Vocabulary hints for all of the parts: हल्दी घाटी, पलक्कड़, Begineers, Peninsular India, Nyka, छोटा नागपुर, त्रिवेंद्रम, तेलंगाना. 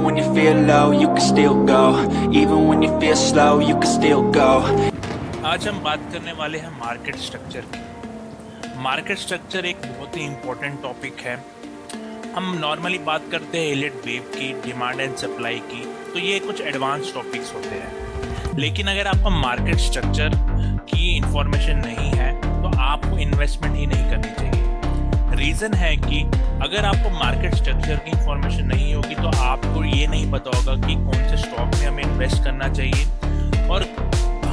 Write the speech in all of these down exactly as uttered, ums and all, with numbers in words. Even when you feel low, you can still go. Even when you feel slow, you can still go. आज हम बात करने वाले हैं मार्केट स्ट्रक्चर की। मार्केट स्ट्रक्चर एक बहुत ही इम्पोर्टेंट टॉपिक है। हम नॉर्मली बात करते हैं हिलेट वेव की, डिमांड एंड सप्लाई की, तो ये कुछ एडवांस टॉपिक्स होते हैं। लेकिन अगर आपको मार्केट स्ट्रक्चर की इंफॉर्मेशन नहीं है तो आपको इन्वेस्टमेंट ही नहीं करनी चाहिए। रीज़न है कि अगर आपको मार्केट स्ट्रक्चर की इंफॉर्मेशन नहीं होगी तो आपको ये नहीं पता होगा कि कौन से स्टॉक में हमें इन्वेस्ट करना चाहिए, और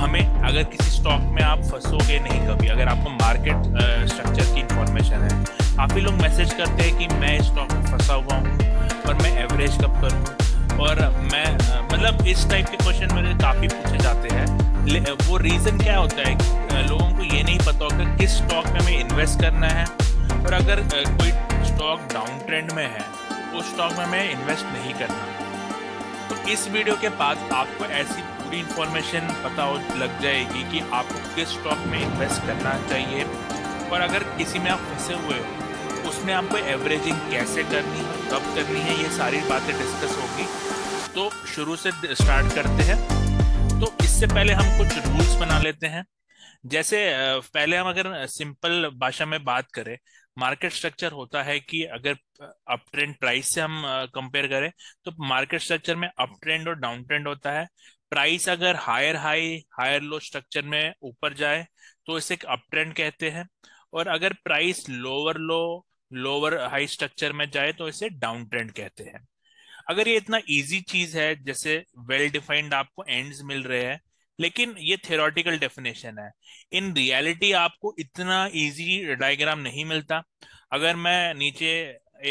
हमें अगर किसी स्टॉक में आप फंसोगे नहीं कभी अगर आपको मार्केट स्ट्रक्चर की इंफॉर्मेशन है। काफ़ी लोग मैसेज करते हैं कि मैं स्टॉक में फंसा हुआ हूँ और मैं एवरेज कब करूँ, और मैं मतलब इस टाइप के क्वेश्चन मेरे काफ़ी पूछे जाते हैं। वो रीज़न क्या होता है कि लोगों को ये नहीं पता होगा किस स्टॉक में हमें इन्वेस्ट करना है, और अगर कोई स्टॉक डाउन ट्रेंड में है उस स्टॉक में हमें इन्वेस्ट नहीं करना। तो इस वीडियो के बाद आपको ऐसी पूरी इन्फॉर्मेशन पता हो लग जाएगी कि आपको किस स्टॉक में इन्वेस्ट करना चाहिए, और अगर किसी में आप फंसे हुए हो उसमें आपको एवरेजिंग कैसे करनी है, कब करनी है, ये सारी बातें डिस्कस होगी। तो शुरू से स्टार्ट करते हैं। तो इससे पहले हम कुछ रूल्स बना लेते हैं। जैसे पहले हम अगर सिंपल भाषा में बात करें, मार्केट स्ट्रक्चर होता है कि अगर अप ट्रेंड प्राइस से हम कंपेयर करें तो मार्केट स्ट्रक्चर में अप ट्रेंड और डाउन ट्रेंड होता है। प्राइस अगर higher high higher low structure में ऊपर जाए तो इसे एक अप ट्रेंड कहते हैं, और अगर price lower low lower high structure में जाए तो इसे डाउन ट्रेंड कहते हैं। अगर ये इतना इजी चीज है, जैसे वेल डिफाइंड आपको एंड्स मिल रहे हैं, लेकिन ये थ्योरेटिकल डेफिनेशन है। इन रियलिटी आपको इतना इजी डायग्राम नहीं मिलता। अगर मैं नीचे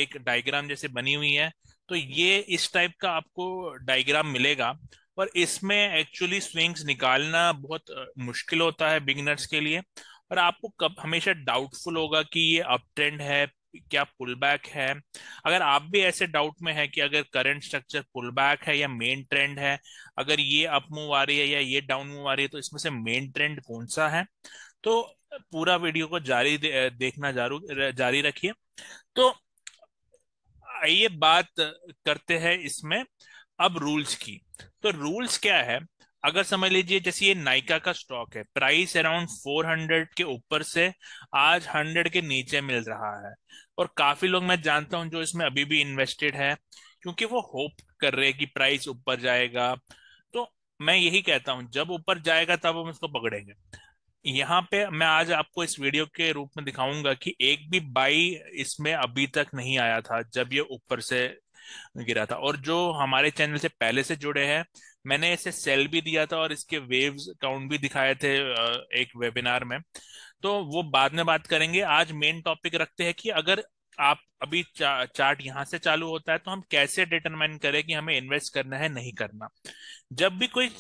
एक डायग्राम जैसे बनी हुई है तो ये इस टाइप का आपको डायग्राम मिलेगा, और इसमें एक्चुअली स्विंग्स निकालना बहुत मुश्किल होता है बिगिनर्स के लिए, और आपको कब हमेशा डाउटफुल होगा कि ये अप ट्रेंड है क्या पुल बैक है। अगर आप भी ऐसे डाउट में है कि अगर करंट स्ट्रक्चर पुल बैक है या मेन ट्रेंड है, अगर ये अप मूव आ रही है या ये डाउन मूव आ रही है तो इसमें से मेन ट्रेंड कौन सा है, तो पूरा वीडियो को जारी दे, देखना जारू जारी रखिए। तो ये बात करते हैं इसमें अब रूल्स की। तो रूल्स क्या है, अगर समझ लीजिए जैसे ये नाइका का स्टॉक है, प्राइस अराउंड चार सौ के ऊपर से आज सौ के नीचे मिल रहा है, और काफी लोग मैं जानता हूं जो इसमें अभी भी इन्वेस्टेड है क्योंकि वो होप कर रहे हैं कि प्राइस ऊपर जाएगा। तो मैं यही कहता हूं जब ऊपर जाएगा तब हम उसको पकड़ेंगे। यहाँ पे मैं आज आपको इस वीडियो के रूप में दिखाऊंगा कि एक भी बाई इसमें अभी तक नहीं आया था जब ये ऊपर से गिरा था, और जो हमारे चैनल से पहले से जुड़े हैं मैंने इसे सेल भी दिया था और इसके वेव्स काउंट भी दिखाए थे एक वेबिनार में, तो वो बाद में बात करेंगे। आज मेन टॉपिक रखते हैं कि अगर आप अभी चा, चार्ट यहाँ से चालू होता है तो हम कैसे डिटरमाइन करें कि हमें इन्वेस्ट करना है नहीं करना। जब भी कोई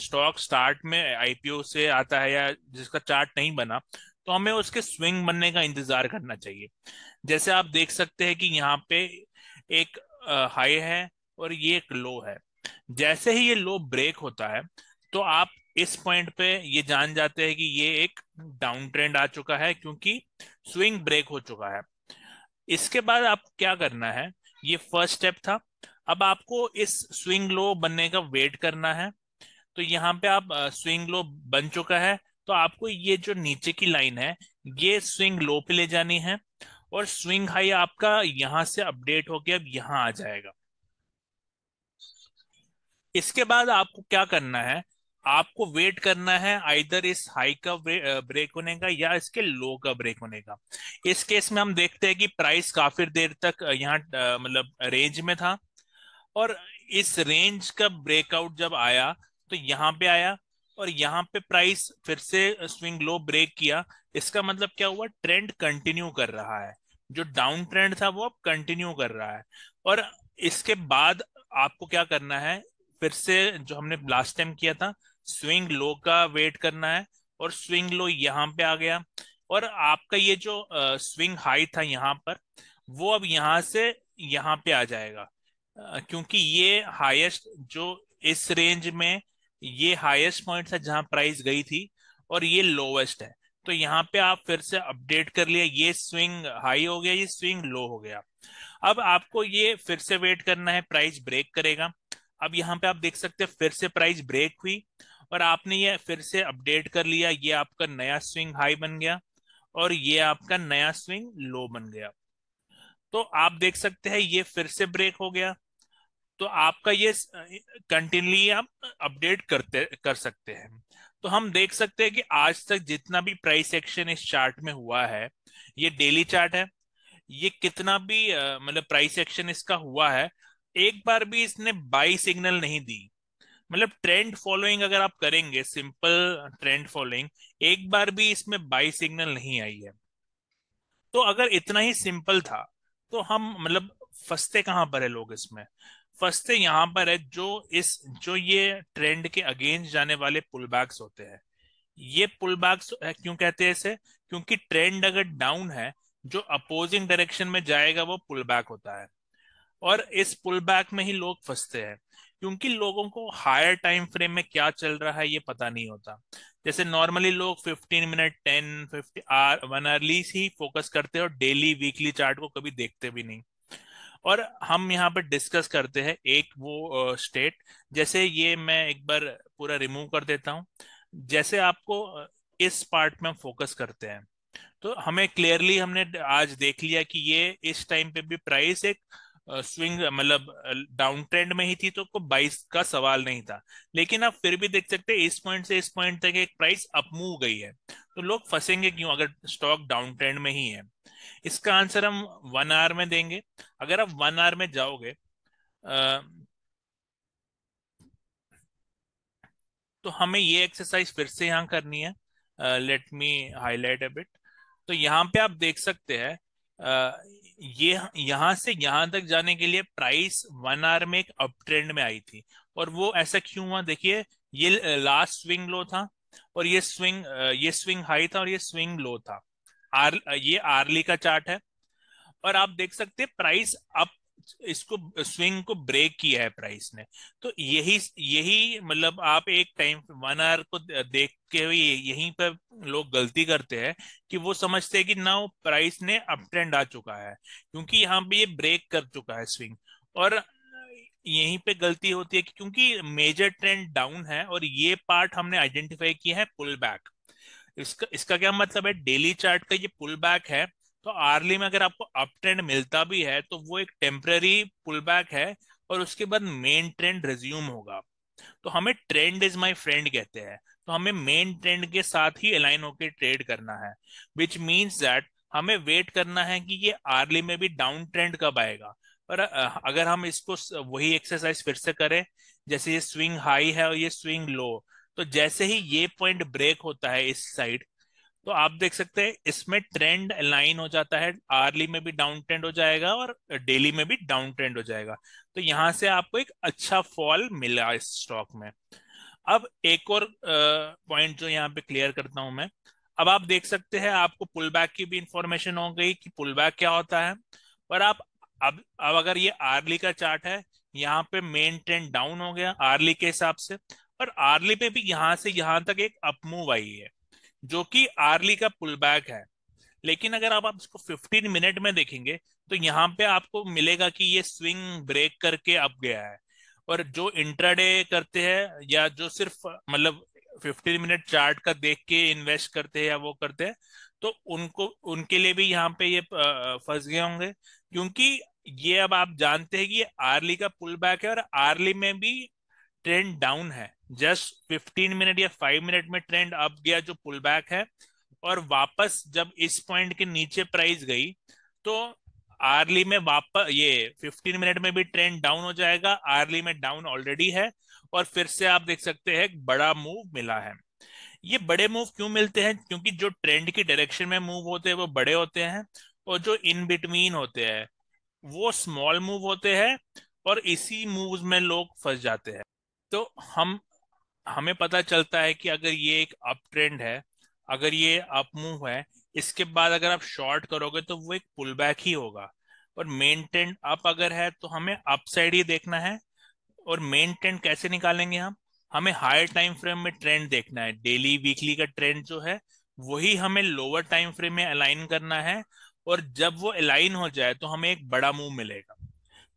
स्टॉक स्टार्ट में आईपीओ से आता है या जिसका चार्ट नहीं बना तो हमें उसके स्विंग बनने का इंतजार करना चाहिए। जैसे आप देख सकते हैं कि यहाँ पे एक हाई है और ये एक लो है। जैसे ही ये लो ब्रेक होता है तो आप इस पॉइंट पे ये जान जाते हैं कि ये एक डाउन ट्रेंड आ चुका है क्योंकि स्विंग ब्रेक हो चुका है। इसके बाद आप क्या करना है, ये फर्स्ट स्टेप था। अब आपको इस स्विंग लो बनने का वेट करना है। तो यहाँ पे आप स्विंग लो बन चुका है तो आपको ये जो नीचे की लाइन है ये स्विंग लो पे ले जानी है, और स्विंग हाई आपका यहां से अपडेट होके अब यहां आ जाएगा। इसके बाद आपको क्या करना है, आपको वेट करना है आइदर इस हाई का ब्रेक होने का या इसके लो का ब्रेक होने का। इस केस में हम देखते हैं कि प्राइस काफी देर तक यहाँ मतलब रेंज में था, और इस रेंज का ब्रेकआउट जब आया तो यहाँ पे आया और यहाँ पे प्राइस फिर से स्विंग लो ब्रेक किया। इसका मतलब क्या हुआ, ट्रेंड कंटिन्यू कर रहा है, जो डाउन ट्रेंड था वो अब कंटिन्यू कर रहा है। और इसके बाद आपको क्या करना है, फिर से जो हमने लास्ट टाइम किया था स्विंग लो का वेट करना है, और स्विंग लो यहाँ पे आ गया और आपका ये जो स्विंग हाई था यहाँ पर वो अब यहाँ से यहाँ पे आ जाएगा क्योंकि ये हाईएस्ट जो इस रेंज में ये हाईएस्ट पॉइंट था जहां प्राइस गई थी और ये लोवेस्ट है। तो यहाँ पे आप फिर से अपडेट कर लिया, ये स्विंग हाई हो गया, ये स्विंग लो हो गया। अब आपको ये फिर से वेट करना है, प्राइस ब्रेक करेगा। अब यहाँ पे आप देख सकते हैं फिर से प्राइस ब्रेक हुई और आपने ये फिर से अपडेट कर लिया, ये आपका नया स्विंग हाई बन गया और ये आपका नया स्विंग लो बन गया। तो आप देख सकते हैं ये फिर से ब्रेक हो गया। तो आपका ये कंटिन्यूली आप अपडेट करते कर सकते हैं। तो हम देख सकते हैं कि आज तक जितना भी प्राइस एक्शन इस चार्ट में हुआ है, ये डेली चार्ट है, ये कितना भी मतलब प्राइस एक्शन इसका हुआ है, एक बार भी इसने बाई सिग्नल नहीं दी। मतलब ट्रेंड फॉलोइंग अगर आप करेंगे, सिंपल ट्रेंड फॉलोइंग, एक बार भी इसमें बाई सिग्नल नहीं आई है। तो अगर इतना ही सिंपल था तो हम मतलब फंसते कहां पर है लोग, इसमें फंसते यहाँ पर है जो इस जो ये ट्रेंड के अगेंस्ट जाने वाले पुलबैक्स होते हैं। ये पुलबैक्स क्यों कहते हैं इसे? क्योंकि ट्रेंड अगर डाउन है, जो अपोजिंग डायरेक्शन में जाएगा वो पुलबैक होता है और इस पुलबैक में ही लोग फंसते हैं, क्योंकि लोगों को हायर टाइम फ्रेम में क्या चल रहा है ये पता नहीं होता। जैसे नॉर्मली लोग पंद्रह minute, ten, fifty hour, one hourly ही फोकस करते हैं और डेली वीकली चार्ट को कभी देखते भी नहीं। और हम यहाँ पर डिस्कस करते हैं एक वो स्टेट, जैसे ये मैं एक बार पूरा रिमूव कर देता हूँ। जैसे आपको इस पार्ट में फोकस करते हैं तो हमें क्लियरली हमने आज देख लिया कि ये इस टाइम पे भी प्राइस एक स्विंग मतलब डाउन ट्रेंड में ही थी, तो कोई बाइस का सवाल नहीं था। लेकिन आप फिर भी देख सकते हैं इस पॉइंट से इस पॉइंट तक एक प्राइस अप मूव गई है। तो लोग फंसेंगे क्यों अगर स्टॉक डाउन ट्रेंड में ही है? इसका आंसर हम वन आवर में देंगे। अगर आप वन आवर में जाओगे आ, तो हमें ये एक्सरसाइज फिर से यहाँ करनी है। Let me highlight a bit. तो यहाँ पे आप देख सकते हैं Uh, ये यहाँ से यहाँ तक जाने के लिए प्राइस वन आवर में एक अप ट्रेंड में आई थी। और वो ऐसा क्यों हुआ? देखिए, ये लास्ट स्विंग लो था और ये स्विंग ये स्विंग हाई था और ये स्विंग लो था। आर, ये आर्ली का चार्ट है और आप देख सकते हैं प्राइस अप, इसको स्विंग को ब्रेक किया है प्राइस ने। तो यही यही मतलब आप एक टाइम वन आवर को देख के हुए यहीं पर लोग गलती करते हैं कि वो समझते हैं कि नाउ प्राइस ने अप ट्रेंड आ चुका है, क्योंकि यहाँ पे ये ब्रेक कर चुका है स्विंग। और यहीं पे गलती होती है क्योंकि मेजर ट्रेंड डाउन है और ये पार्ट हमने आइडेंटिफाई किया है पुल बैक। इसका इसका क्या मतलब है? डेली चार्ट का ये पुल बैक है, तो आर्ली में अगर आपको अप ट्रेंड मिलता भी है तो वो एक टेम्पररी पुलबैक है और उसके बाद मेन ट्रेंड रिज्यूम होगा। तो हमें ट्रेंड इज माय फ्रेंड कहते हैं, तो हमें मेन ट्रेंड के साथ ही अलाइन होकर ट्रेड करना है। विच मींस दैट हमें वेट करना है कि ये आर्ली में भी डाउन ट्रेंड कब आएगा। पर अगर हम इसको वही एक्सरसाइज फिर से करें, जैसे ये स्विंग हाई है और ये स्विंग लो, तो जैसे ही ये पॉइंट ब्रेक होता है इस साइड, तो आप देख सकते हैं इसमें ट्रेंड लाइन हो जाता है, आर्ली में भी डाउन ट्रेंड हो जाएगा और डेली में भी डाउन ट्रेंड हो जाएगा। तो यहाँ से आपको एक अच्छा फॉल मिला इस स्टॉक में। अब एक और पॉइंट जो यहाँ पे क्लियर करता हूं मैं। अब आप देख सकते हैं आपको पुलबैक की भी इंफॉर्मेशन हो गई कि पुलबैक क्या होता है। पर आप अब अब अगर ये आर्ली का चार्ट है, यहाँ पे मेन ट्रेंड डाउन हो गया आर्ली के हिसाब से, और आर्ली पे भी यहाँ से यहाँ तक एक अपमूव आई है जो कि आर्ली का पुलबैक है। लेकिन अगर आप, आप इसको पंद्रह मिनट में देखेंगे तो यहाँ पे आपको मिलेगा कि ये स्विंग ब्रेक करके अप गया है। और जो इंट्राडे करते हैं या जो सिर्फ मतलब पंद्रह मिनट चार्ट का देख के इन्वेस्ट करते हैं या वो करते हैं, तो उनको उनके लिए भी यहाँ पे ये फंस गए होंगे, क्योंकि ये अब आप जानते हैं कि ये आर्ली का पुलबैक है और आर्ली में भी ट्रेंड डाउन है। जस्ट पंद्रह मिनट या पाँच मिनट में ट्रेंड अप गया जो पुलबैक है, और वापस जब इस पॉइंट के नीचे प्राइस गई तो आर्ली में वापस ये पंद्रह मिनट में भी ट्रेंड डाउन हो जाएगा। आर्ली में डाउन ऑलरेडी है और फिर से आप देख सकते हैं एक बड़ा मूव मिला है। ये बड़े मूव क्यों मिलते हैं? क्योंकि जो ट्रेंड की डायरेक्शन में मूव होते हैं वो बड़े होते हैं और जो इन बिटवीन होते हैं वो स्मॉल मूव होते हैं, और इसी मूव में लोग फंस जाते हैं। तो हम हमें पता चलता है कि अगर ये एक अप ट्रेंड है, अगर ये अप मूव है, इसके बाद अगर आप शॉर्ट करोगे तो वो एक पुलबैक ही होगा। और मेन ट्रेंड अप अगर है तो हमें अपसाइड ही देखना है। और मेन ट्रेंड कैसे निकालेंगे हम? हमें हायर टाइम फ्रेम में ट्रेंड देखना है। डेली वीकली का ट्रेंड जो है वही हमें लोअर टाइम फ्रेम में अलाइन करना है, और जब वो अलाइन हो जाए तो हमें एक बड़ा मूव मिलेगा।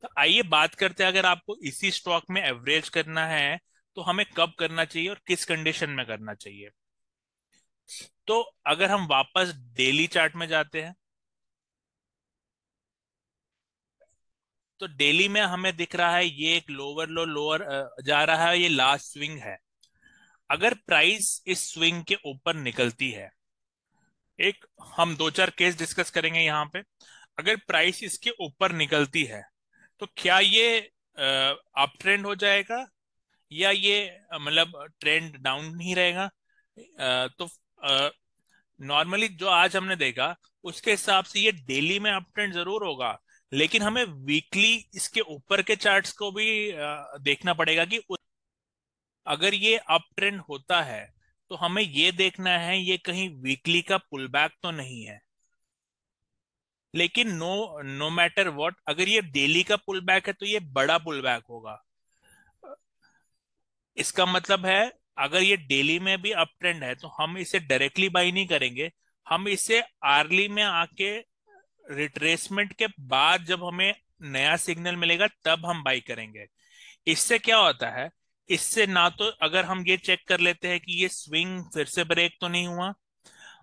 तो आइए बात करते हैं, अगर आपको इसी स्टॉक में एवरेज करना है तो हमें कब करना चाहिए और किस कंडीशन में करना चाहिए। तो अगर हम वापस डेली चार्ट में जाते हैं तो डेली में हमें दिख रहा है ये एक लोअर लो लोअर जा रहा है, ये लास्ट स्विंग है। अगर प्राइस इस स्विंग के ऊपर निकलती है, एक हम दो चार केस डिस्कस करेंगे यहाँ पे, अगर प्राइस इसके ऊपर निकलती है तो क्या ये अप ट्रेंड हो जाएगा या ये मतलब ट्रेंड डाउन ही रहेगा। आ, तो नॉर्मली जो आज हमने देखा उसके हिसाब से ये डेली में अप ट्रेंड जरूर होगा, लेकिन हमें वीकली इसके ऊपर के चार्ट्स को भी देखना पड़ेगा कि अगर ये अप ट्रेंड होता है तो हमें ये देखना है ये कहीं वीकली का पुल बैक तो नहीं है। लेकिन नो नो मैटर व्हाट, अगर ये डेली का पुल बैक है तो ये बड़ा पुल बैक होगा। इसका मतलब है अगर ये डेली में भी अप ट्रेंड है तो हम इसे डायरेक्टली बाई नहीं करेंगे, हम इसे आर्ली में आके रिट्रेसमेंट के बाद जब हमें नया सिग्नल मिलेगा तब हम बाई करेंगे। इससे क्या होता है, इससे ना तो अगर हम ये चेक कर लेते हैं कि ये स्विंग फिर से ब्रेक तो नहीं हुआ,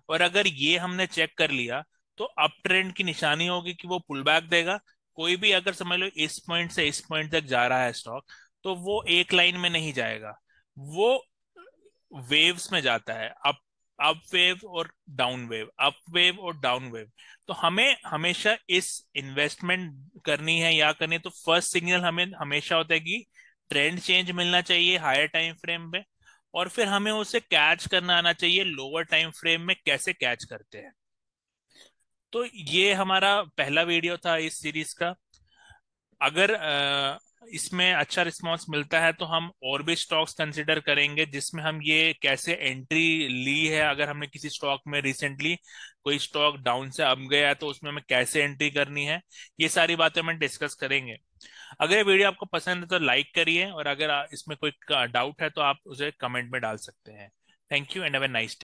और अगर ये हमने चेक कर लिया तो अप ट्रेंड की निशानी होगी कि वो पुल बैक देगा। कोई भी अगर समझ लो इस पॉइंट से इस पॉइंट तक जा रहा है स्टॉक तो वो एक लाइन में नहीं जाएगा, वो वेव्स में जाता है, अप अप वेव और डाउन वेव, अप वेव और डाउन वेव। तो हमें हमेशा इस इन्वेस्टमेंट करनी है या करनी है तो फर्स्ट सिग्नल हमें हमेशा होता है कि ट्रेंड चेंज मिलना चाहिए हायर टाइम फ्रेम में, और फिर हमें उसे कैच करना आना चाहिए लोअर टाइम फ्रेम में कैसे कैच करते हैं। तो ये हमारा पहला वीडियो था इस सीरीज का। अगर आ, इसमें अच्छा रिस्पांस मिलता है तो हम और भी स्टॉक्स कंसिडर करेंगे जिसमें हम ये कैसे एंट्री ली है। अगर हमने किसी स्टॉक में रिसेंटली कोई स्टॉक डाउन से अप गया है तो उसमें हमें कैसे एंट्री करनी है, ये सारी बातें हम डिस्कस करेंगे। अगर ये वीडियो आपको पसंद है तो लाइक करिए, और अगर इसमें कोई डाउट है तो आप उसे कमेंट में डाल सकते हैं। Thank you and have a nice day.